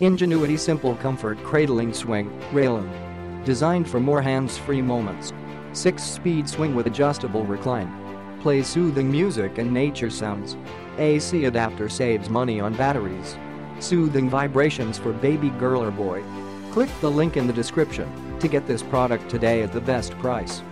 Ingenuity Simple Comfort Cradling Swing, Railing. Designed for more hands-free moments. 6-speed swing with adjustable recline. Plays soothing music and nature sounds. AC adapter saves money on batteries. Soothing vibrations for baby girl or boy. Click the link in the description to get this product today at the best price.